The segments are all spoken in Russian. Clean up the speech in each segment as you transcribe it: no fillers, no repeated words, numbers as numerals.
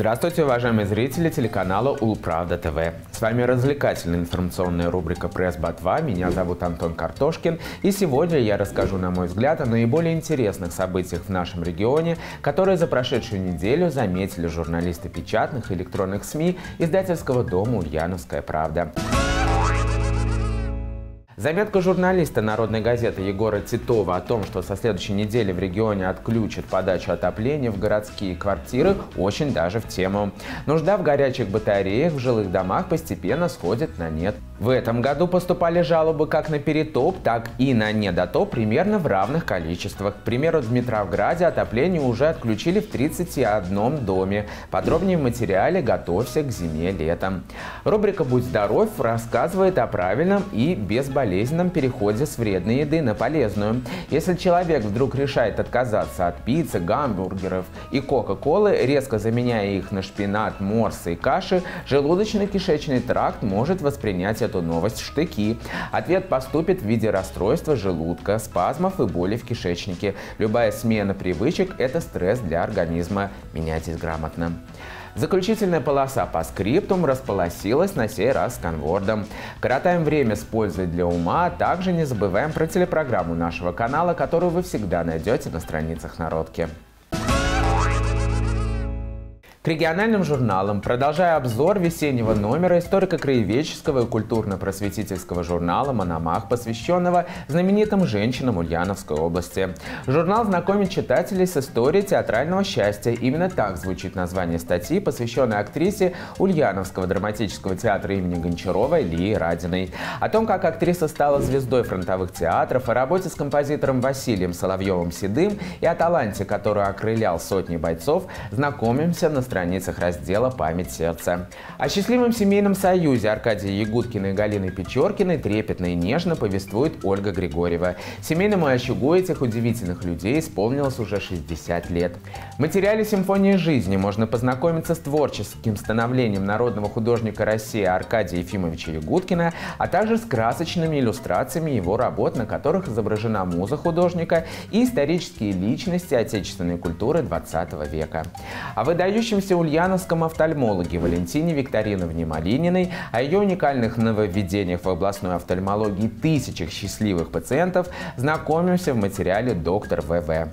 Здравствуйте, уважаемые зрители телеканала УлПравда ТВ. С вами развлекательная информационная рубрика «Пресс-батва». Меня зовут Антон Картошкин. И сегодня я расскажу, на мой взгляд, о наиболее интересных событиях в нашем регионе, которые за прошедшую неделю заметили журналисты печатных и электронных СМИ издательского дома «Ульяновская правда». Заметка журналиста Народной газеты Егора Титова о том, что со следующей недели в регионе отключат подачу отопления в городские квартиры, очень даже в тему. Нужда в горячих батареях в жилых домах постепенно сходит на нет. В этом году поступали жалобы как на перетоп, так и на недотоп примерно в равных количествах. К примеру, в Дмитровграде отопление уже отключили в 31 доме. Подробнее в материале «Готовься к зиме летом». Рубрика «Будь здоров» рассказывает о правильном и безболезненном переходе с вредной еды на полезную. Если человек вдруг решает отказаться от пиццы, гамбургеров и кока-колы, резко заменяя их на шпинат, морсы и каши, желудочно-кишечный тракт может воспринять эту новость в штыки. Ответ поступит в виде расстройства желудка, спазмов и боли в кишечнике. Любая смена привычек – это стресс для организма. Меняйтесь грамотно. Заключительная полоса по скриптум располосилась на сей раз с конвордом. Коротаем время с пользой для ума, а также не забываем про телепрограмму нашего канала, которую вы всегда найдете на страницах Народки. К региональным журналам, продолжая обзор весеннего номера историко-краеведческого и культурно-просветительского журнала «Мономах», посвященного знаменитым женщинам Ульяновской области. Журнал знакомит читателей с историей театрального счастья. Именно так звучит название статьи, посвященной актрисе Ульяновского драматического театра имени Гончаровой Лии Радиной. О том, как актриса стала звездой фронтовых театров, о работе с композитором Василием Соловьевым-Седым и о таланте, который окрылял сотни бойцов, знакомимся на страницах раздела «Память сердца». О счастливом семейном союзе Аркадия Ягудкина и Галины Печоркиной трепетно и нежно повествует Ольга Григорьева. Семейному очагу этих удивительных людей исполнилось уже 60 лет. В материале «Симфония жизни» можно познакомиться с творческим становлением народного художника России Аркадия Ефимовича Ягудкина, а также с красочными иллюстрациями его работ, на которых изображена муза художника и исторические личности отечественной культуры 20 века. А выдающимся ульяновском офтальмологе Валентине Викториновне Малининой, о ее уникальных нововведениях в областной офтальмологии тысячах счастливых пациентов знакомимся в материале «Доктор ВВ».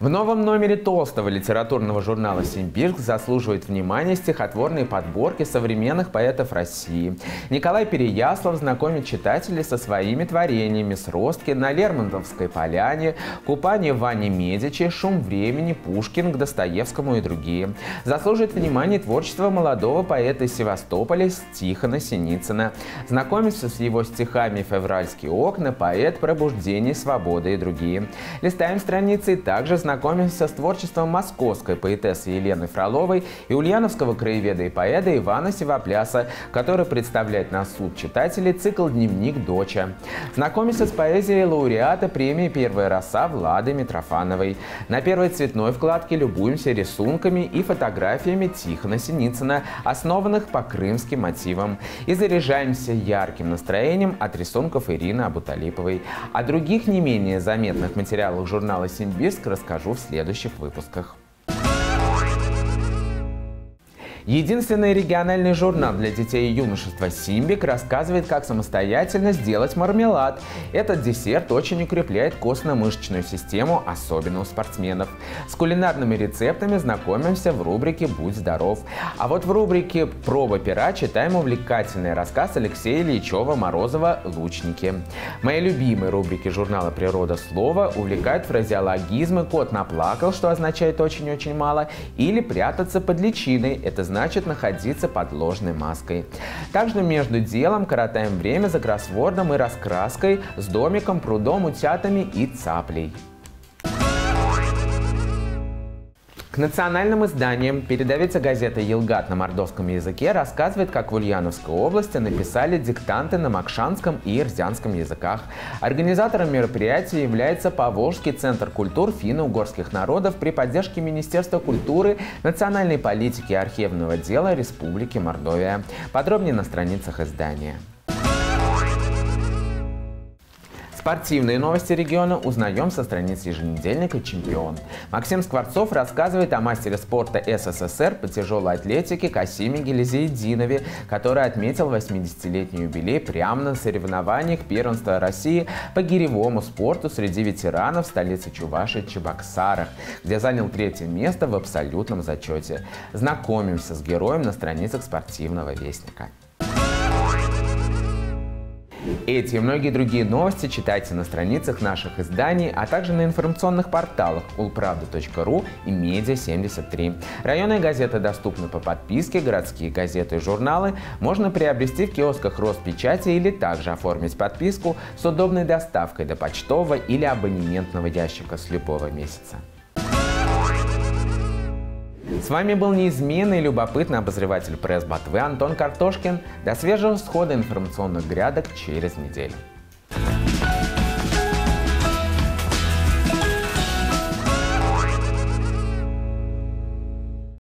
В новом номере толстого литературного журнала «Симбирск» заслуживает внимания стихотворные подборки современных поэтов России. Николай Переяслав знакомит читателей со своими творениями: с Ростки, на Лермонтовской поляне, купание в ванне Медичи, шум времени, Пушкин, к Достоевскому и другие. Заслуживает внимания творчество молодого поэта из Севастополя Тихона Синицына. Знакомимся с его стихами «Февральские окна», «Поэт», «Пробуждение», «Свобода» и другие. Листаем страницы и также знакомимся с творчеством московской поэтессы Елены Фроловой и ульяновского краеведа и поэта Ивана Сивопляса, который представляет на суд читателей цикл «Дневник доча». Знакомимся с поэзией лауреата премии «Первая роса» Влады Митрофановой. На первой цветной вкладке любуемся рисунками и фотографиями Тихона Синицына, основанных по крымским мотивам. И заряжаемся ярким настроением от рисунков Ирины Абуталиповой. О других не менее заметных материалах журнала «Симбирск» расскажу в следующих выпусках. Единственный региональный журнал для детей и юношества «Симбик» рассказывает, как самостоятельно сделать мармелад. Этот десерт очень укрепляет костно-мышечную систему, особенно у спортсменов. С кулинарными рецептами знакомимся в рубрике «Будь здоров». А вот в рубрике «Проба пера» читаем увлекательный рассказ Алексея Ильичева-Морозова «Лучники». Мои любимые рубрики журнала «Природа слова» увлекают фразеологизмы «Кот наплакал», что означает «очень-очень мало», или «Прятаться под личиной», это значит находиться под ложной маской. Также между делом коротаем время за кроссвордом и раскраской с домиком, прудом, утятами и цаплей. К национальным изданиям передовица газеты «Елгат» на мордовском языке рассказывает, как в Ульяновской области написали диктанты на макшанском и ирзянском языках. Организатором мероприятия является Поволжский центр культур финно-угорских народов при поддержке Министерства культуры, национальной политики и архивного дела Республики Мордовия. Подробнее на страницах издания. Спортивные новости региона узнаем со страниц еженедельника «Чемпион». Максим Скворцов рассказывает о мастере спорта СССР по тяжелой атлетике Касиме Гелезеидинове, который отметил 80-летний юбилей прямо на соревнованиях первенства России по гиревому спорту среди ветеранов столицы Чувашии Чебоксарах, где занял 3-е место в абсолютном зачете. Знакомимся с героем на страницах спортивного вестника. Эти и многие другие новости читайте на страницах наших изданий, а также на информационных порталах ulpravda.ru и media73. Районные газеты доступны по подписке, городские газеты и журналы можно приобрести в киосках Роспечати или также оформить подписку с удобной доставкой до почтового или абонементного ящика с любого месяца. С вами был неизменный и любопытный обозреватель пресс-батвы Антон Картошкин. До свежего схода информационных грядок через неделю.